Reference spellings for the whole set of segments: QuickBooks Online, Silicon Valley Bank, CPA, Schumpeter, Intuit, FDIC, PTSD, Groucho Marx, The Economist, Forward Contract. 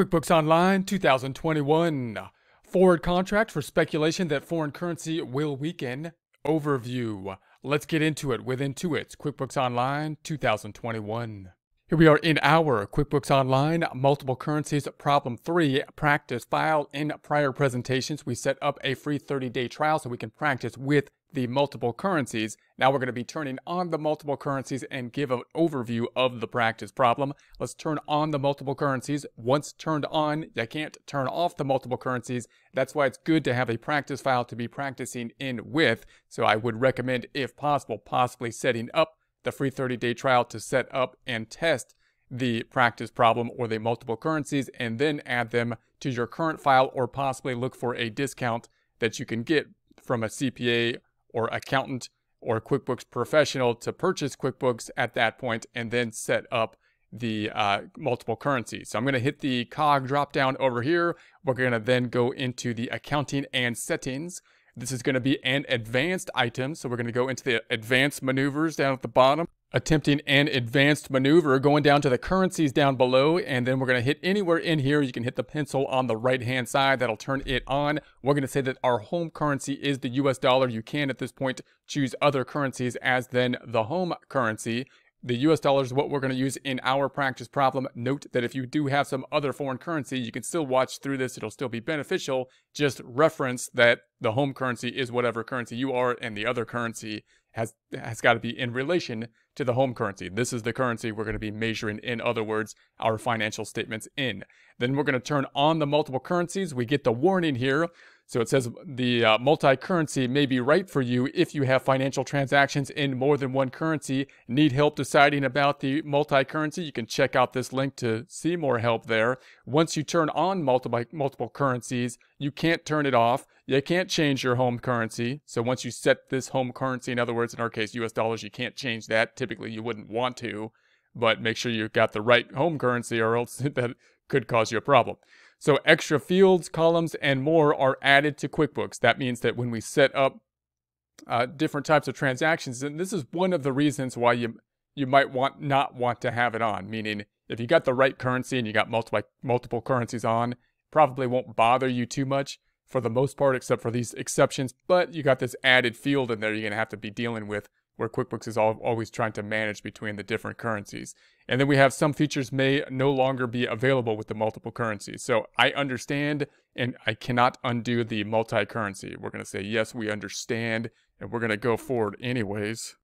QuickBooks Online 2021 Forward Contract for Speculation that Foreign Currency Will Weaken Overview. Let's get into it with Intuit's QuickBooks Online 2021. Here we are in our QuickBooks Online Multiple Currencies Problem 3 Practice File. In prior presentations, we set up a free 30-day trial so we can practice with the multiple currencies. Now we're going to be turning on the multiple currencies and give an overview of the practice problem. Let's turn on the multiple currencies. Once turned on, you can't turn off the multiple currencies. That's why it's good to have a practice file to be practicing in with. So I would recommend, if possible, possibly setting up the free 30-day trial to set up and test the practice problem or the multiple currencies, and then add them to your current file, or possibly look for a discount that you can get from a CPA or accountant or QuickBooks professional to purchase QuickBooks at that point, and then set up the multiple currencies. So I'm going to hit the cog drop down over here. We're going to then go into the accounting and settings. This is going to be an advanced item, so we're going to go into the advanced maneuvers down at the bottom, attempting an advanced maneuver, going down to the currencies down below, and then we're going to hit anywhere in here. You can hit the pencil on the right-hand side. That'll turn it on. We're going to say that our home currency is the US dollar. You can, at this point, choose other currencies as then the home currency. The US dollar is what we're going to use in our practice problem. Note that if you do have some other foreign currency, you can still watch through this. It'll still be beneficial. Just reference that the home currency is whatever currency you are, and the other currency has got to be in relation to the home currency. This is the currency we're going to be measuring, in other words, our financial statements in. Then we're going to turn on the multiple currencies. We get the warning here. So it says the multi-currency may be right for you if you have financial transactions in more than one currency. Need help deciding about the multi-currency? You can check out this link to see more help there. Once you turn on multiple currencies, you can't turn it off. You can't change your home currency. So once you set this home currency, in other words, in our case, US dollars, you can't change that. Typically, you wouldn't want to, but make sure you've got the right home currency, or else that could cause you a problem. So extra fields, columns, and more are added to QuickBooks. That means that when we set up different types of transactions, and this is one of the reasons why you might not want to have it on, meaning if you got the right currency and you got multiple currencies on, probably won't bother you too much for the most part, except for these exceptions, but you got this added field in there you're going to have to be dealing with, where QuickBooks is always trying to manage between the different currencies. And then we have some features may no longer be available with the multiple currencies. So I understand, and I cannot undo the multi-currency. We're going to say, yes, we understand, and we're going to go forward anyways.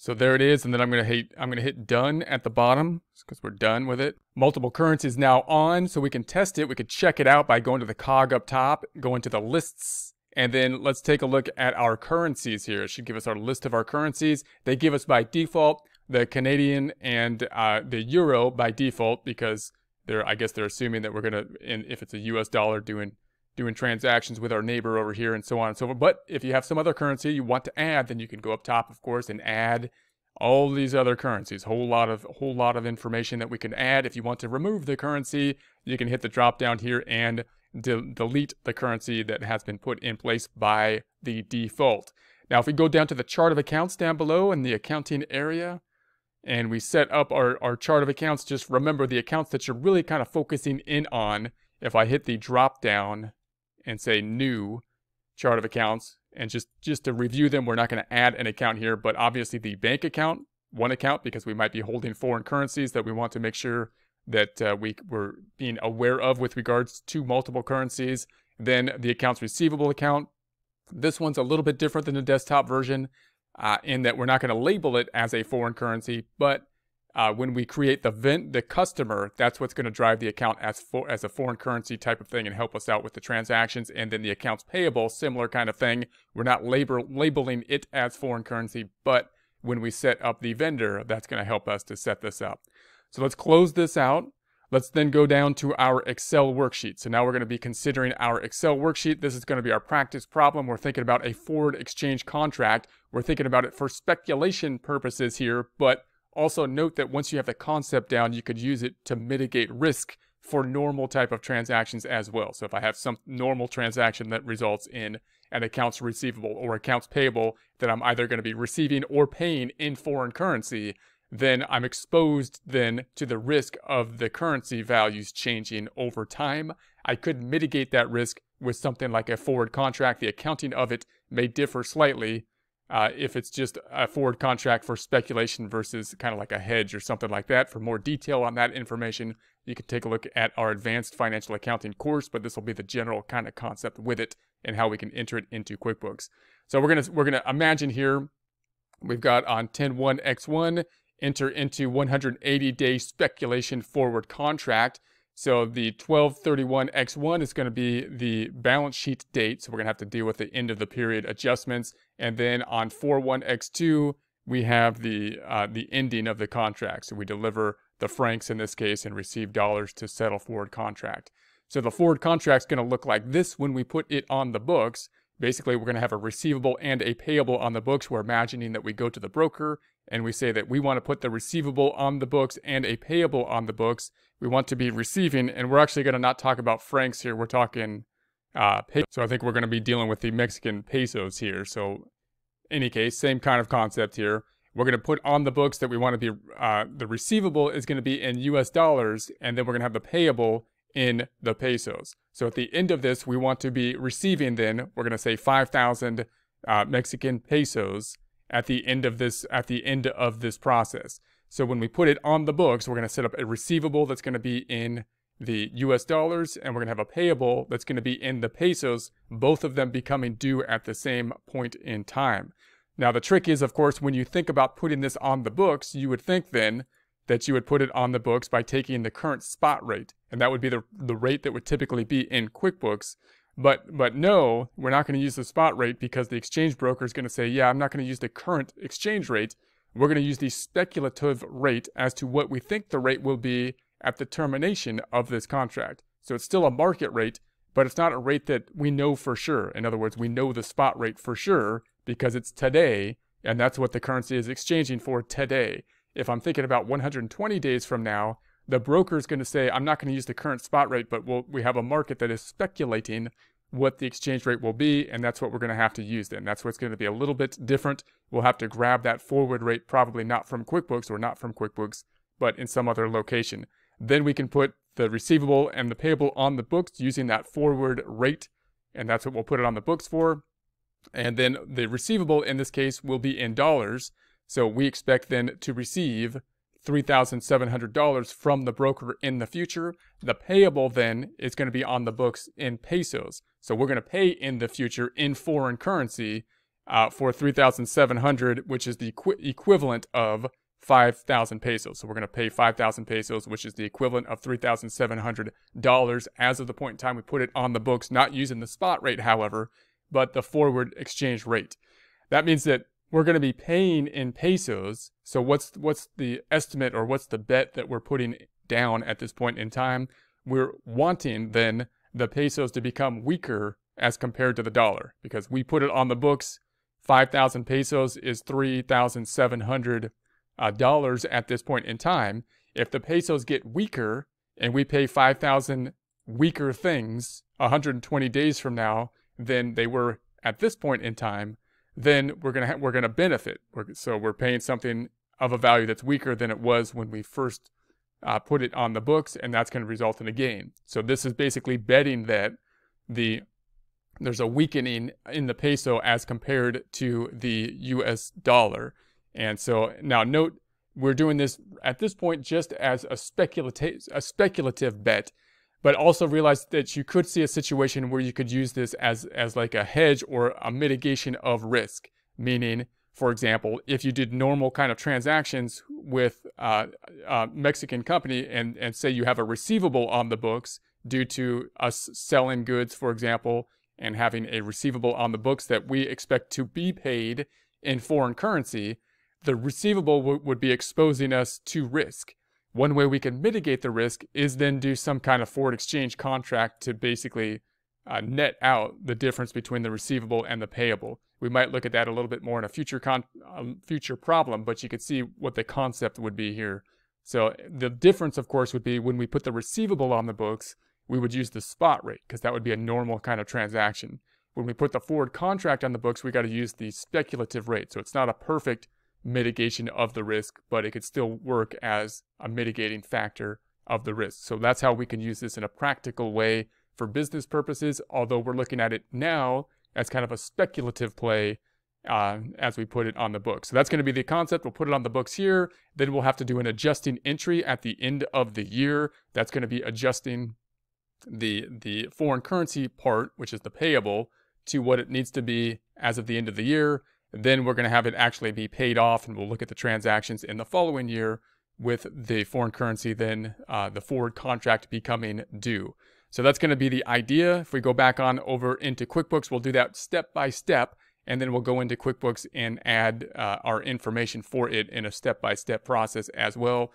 So there it is, and then I'm going to hit done at the bottom, because we're done with it. Multiple currency is now on, so we can test it. We could check it out by going to the cog up top, going to the lists, and then let's take a look at our currencies here. It should give us our list of our currencies. They give us by default the Canadian and the euro by default, because I guess they're assuming that we're gonna, and if it's a US dollar, doing transactions with our neighbor over here and so on and so forth. But if you have some other currency you want to add, then you can go up top, of course, and add all these other currencies. Whole lot of information that we can add. If you want to remove the currency, you can hit the drop down here and delete the currency that has been put in place by the default. Now, if we go down to the chart of accounts down below in the accounting area, and we set up our chart of accounts, just remember the accounts that you're really kind of focusing in on. If I hit the drop down and say new chart of accounts, and just to review them, we're not going to add an account here, but obviously the bank account, one account, because we might be holding foreign currencies that we want to make sure that we're being aware of with regards to multiple currencies. Then the accounts receivable account. This one's a little bit different than the desktop version in that we're not going to label it as a foreign currency, but when we create the customer, that's what's going to drive the account as a foreign currency type of thing and help us out with the transactions. And then the accounts payable, similar kind of thing. We're not labeling it as foreign currency, but when we set up the vendor, that's going to help us to set this up. So let's close this out. Let's then go down to our Excel worksheet. So now we're going to be considering our Excel worksheet. This is going to be our practice problem. We're thinking about a forward exchange contract. We're thinking about it for speculation purposes here, but also note that once you have the concept down, you could use it to mitigate risk for normal type of transactions as well. So if I have some normal transaction that results in an accounts receivable or accounts payable that I'm either going to be receiving or paying in foreign currency, then I'm exposed then to the risk of the currency values changing over time. I could mitigate that risk with something like a forward contract. The accounting of it may differ slightly if it's just a forward contract for speculation versus kind of like a hedge or something like that. For more detail on that information, you can take a look at our advanced financial accounting course, but this will be the general kind of concept with it and how we can enter it into QuickBooks. So we're gonna imagine here we've got on 10-1-X1, enter into 180-day speculation forward contract. So the 12/31-X1 is going to be the balance sheet date. So we're going to have to deal with the end of the period adjustments. And then on 4-1-X2, we have the ending of the contract. So we deliver the francs in this case and receive dollars to settle forward contract. So the forward contract is going to look like this when we put it on the books. Basically, we're going to have a receivable and a payable on the books. We're imagining that we go to the broker and we say that we want to put the receivable on the books and a payable on the books. We want to be receiving, and we're actually going to not talk about francs here. We're talking pesos. So I think we're going to be dealing with the Mexican pesos here. So in any case, same kind of concept here. We're going to put on the books that we want to be, the receivable is going to be in US dollars, and then we're going to have the payable in the pesos. So at the end of this, we want to be receiving then, we're going to say 5,000 Mexican pesos at the end of this process. So when we put it on the books, we're going to set up a receivable that's going to be in the US dollars, and we're going to have a payable that's going to be in the pesos, both of them becoming due at the same point in time. Now the trick is, of course, when you think about putting this on the books, you would think then that you would put it on the books by taking the current spot rate. And that would be the rate that would typically be in QuickBooks. But no, we're not going to use the spot rate because the exchange broker is going to say, yeah, I'm not going to use the current exchange rate. We're going to use the speculative rate as to what we think the rate will be at the termination of this contract. So it's still a market rate, but it's not a rate that we know for sure. In other words, we know the spot rate for sure because it's today, and that's what the currency is exchanging for today. If I'm thinking about 120 days from now, the broker is going to say, I'm not going to use the current spot rate, but we have a market that is speculating what the exchange rate will be, and that's what we're going to have to use then. That's what's going to be a little bit different. We'll have to grab that forward rate, probably not from QuickBooks, or not from QuickBooks, but in some other location. Then we can put the receivable and the payable on the books using that forward rate, and that's what we'll put it on the books for. And then the receivable in this case will be in dollars. So we expect then to receive $3,700 from the broker in the future. The payable then is going to be on the books in pesos. So we're going to pay in the future in foreign currency for $3,700, which is the equivalent of 5,000 pesos. So we're going to pay 5,000 pesos, which is the equivalent of $3,700 as of the point in time we put it on the books, not using the spot rate, however, but the forward exchange rate. That means that we're going to be paying in pesos. So what's the estimate, or what's the bet that we're putting down at this point in time? We're wanting then the pesos to become weaker as compared to the dollar, because we put it on the books. 5,000 pesos is $3,700 dollars at this point in time. If the pesos get weaker and we pay 5,000 weaker things 120 days from now than they were at this point in time, then we're gonna benefit. So we're paying something of a value that's weaker than it was when we first put it on the books, and that's going to result in a gain. So this is basically betting that there's a weakening in the peso as compared to the US dollar. And so now note, we're doing this at this point just as a speculative bet. But also realize that you could see a situation where you could use this as like a hedge or a mitigation of risk. Meaning, for example, if you did normal kind of transactions with a Mexican company and say you have a receivable on the books due to us selling goods, for example, and having a receivable on the books that we expect to be paid in foreign currency, the receivable would be exposing us to risk. One way we can mitigate the risk is then do some kind of forward exchange contract to basically net out the difference between the receivable and the payable. We might look at that a little bit more in a future problem, but you could see what the concept would be here. So the difference, of course, would be when we put the receivable on the books, we would use the spot rate because that would be a normal kind of transaction. When we put the forward contract on the books, we got to use the speculative rate. So it's not a perfect mitigation of the risk, but it could still work as a mitigating factor of the risk. So that's how we can use this in a practical way for business purposes, although we're looking at it now as kind of a speculative play as we put it on the books. So that's going to be the concept. We'll put it on the books here. Then we'll have to do an adjusting entry at the end of the year. That's going to be adjusting the foreign currency part, which is the payable, to what it needs to be as of the end of the year. And then we're going to have it actually be paid off, and we'll look at the transactions in the following year with the foreign currency, then the forward contract becoming due. So that's going to be the idea. If we go back on over into QuickBooks, we'll do that step by step, and then we'll go into QuickBooks and add our information for it in a step-by-step process as well.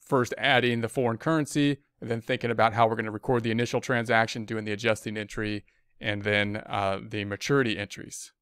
First adding the foreign currency, and then thinking about how we're going to record the initial transaction, doing the adjusting entry, and then the maturity entries.